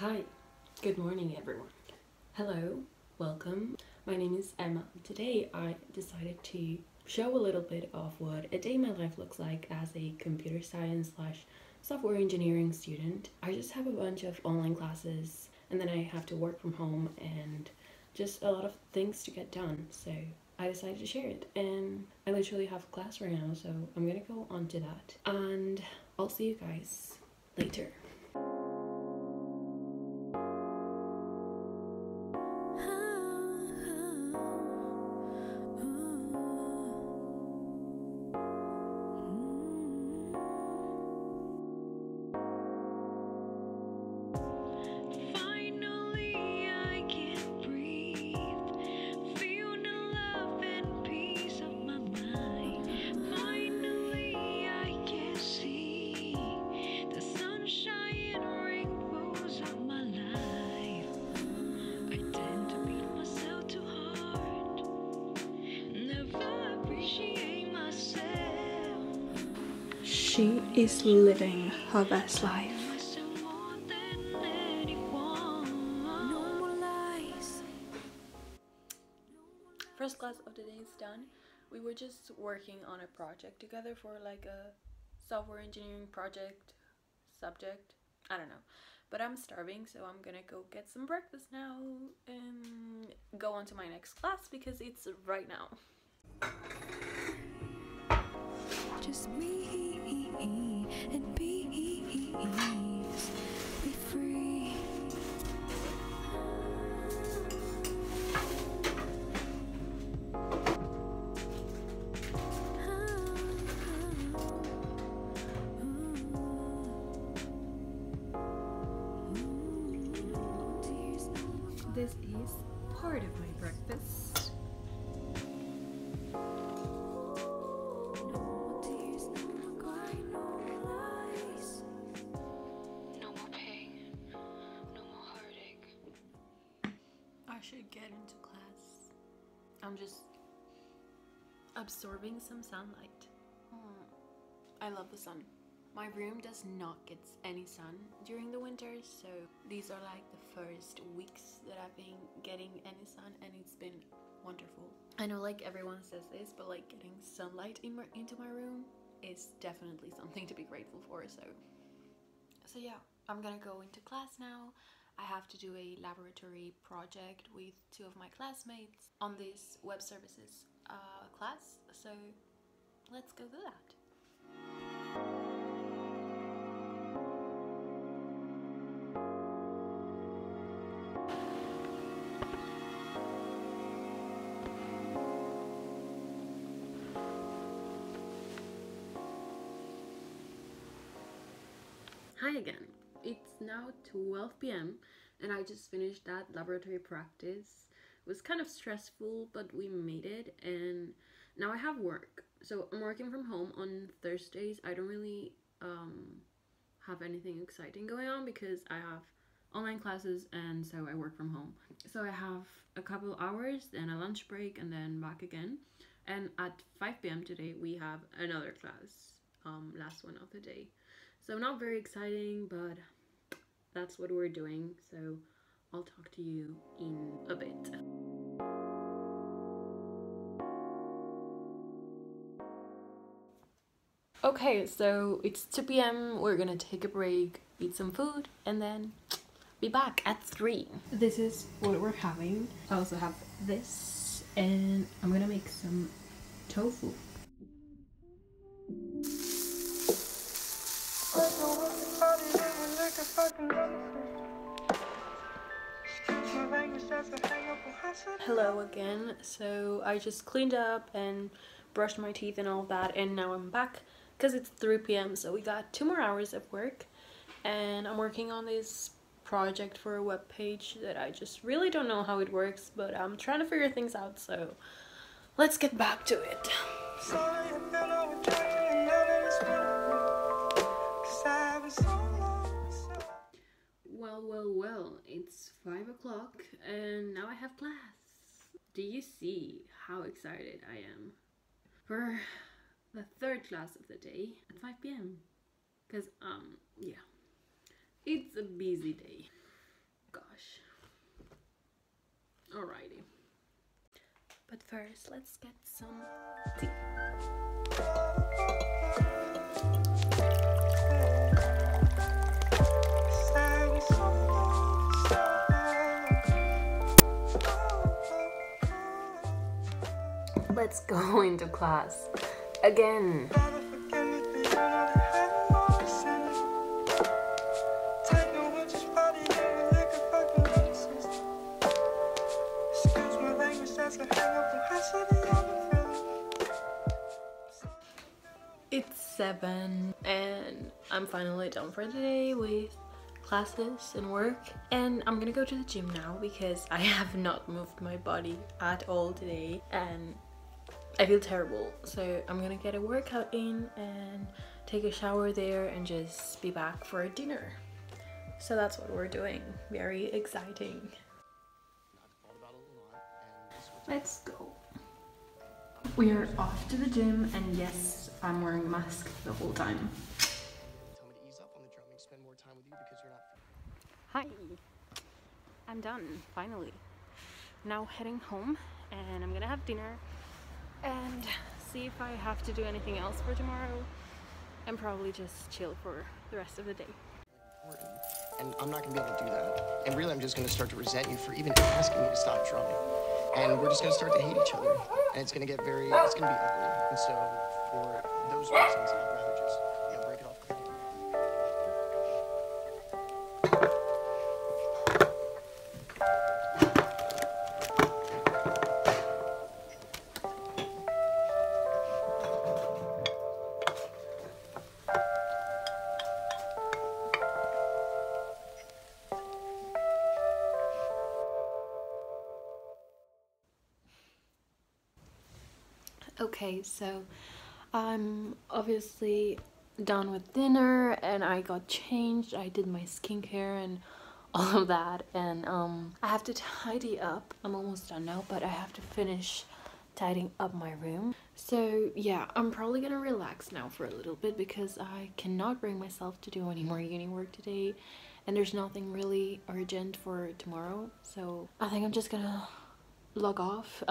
Hi, good morning everyone. Hello, welcome. My name is Emma. Today I decided to show a little bit of what a day in my life looks like as a computer science / software engineering student. I just have a bunch of online classes and then I have to work from home and just a lot of things to get done. So I decided to share it, and I literally have class right now, so I'm gonna go on to that and I'll see you guys later. She is living her best life. First class of the day is done. We were just working on a project together for like a software engineering project subject. I don't know, but I'm starving, so I'm gonna go get some breakfast now and go on to my next class because it's right now. Just me and bees, be free. This is part of my breakfast. Should get into class. I'm just absorbing some sunlight. I love the sun. My room does not get any sun during the winter, so these are like the first weeks that I've been getting any sun, and it's been wonderful. I know like everyone says this, but like getting sunlight into my room is definitely something to be grateful for. So yeah, I'm gonna go into class now. I have to do a laboratory project with two of my classmates on this web services class, so let's go do that. Hi again. It's now 12 p.m. and I just finished that laboratory practice. It was kind of stressful, but we made it, and now I have work. So I'm working from home on Thursdays. I don't really have anything exciting going on because I have online classes, and so I work from home. So I have a couple hours, then a lunch break, and then back again. And at 5 p.m. today we have another class, last one of the day. So not very exciting, but that's what we're doing, so I'll talk to you in a bit. Okay, so it's 2 p.m, we're gonna take a break, eat some food, and then be back at 3. This is what we're having. I also have this, and I'm gonna make some tofu. Hello again. So I just cleaned up and brushed my teeth and all that, and now I'm back because it's 3 p.m. so we got 2 more hours of work, and I'm working on this project for a web page that I just really don't know how it works, but I'm trying to figure things out, so let's get back to it. Well, it's 5 o'clock and now I have class. Do you see how excited I am for the third class of the day at 5 p.m? Because, yeah, it's a busy day. gosh. Alrighty. But first, let's get some tea. Let's go into class again. It's 7 and I'm finally done for today with classes and work, and I'm gonna go to the gym now because I have not moved my body at all today and I feel terrible, so I'm gonna get a workout in and take a shower there and just be back for dinner. So that's what we're doing. Very exciting. Let's go. We are off to the gym, and yes, I'm wearing a mask the whole time. Hi, I'm done, finally. Now heading home, and I'm gonna have dinner and see if I have to do anything else for tomorrow, and probably just chill for the rest of the day. And I'm not gonna be able to do that. And really, I'm just gonna start to resent you for even asking me to stop drumming. And we're just gonna start to hate each other. And it's gonna get very, it's gonna be ugly. And so, for those reasons, I'd rather just, you know, break it off quickly. Okay, so I'm obviously done with dinner and I got changed. I did my skincare and all of that, and I have to tidy up. I'm almost done now, but I have to finish tidying up my room. So yeah, I'm probably gonna relax now for a little bit because I cannot bring myself to do any more uni work today, and there's nothing really urgent for tomorrow. So I think I'm just gonna log off,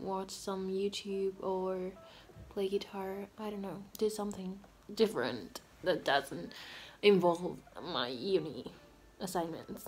watch some YouTube or play guitar, I don't know, do something different that doesn't involve my uni assignments.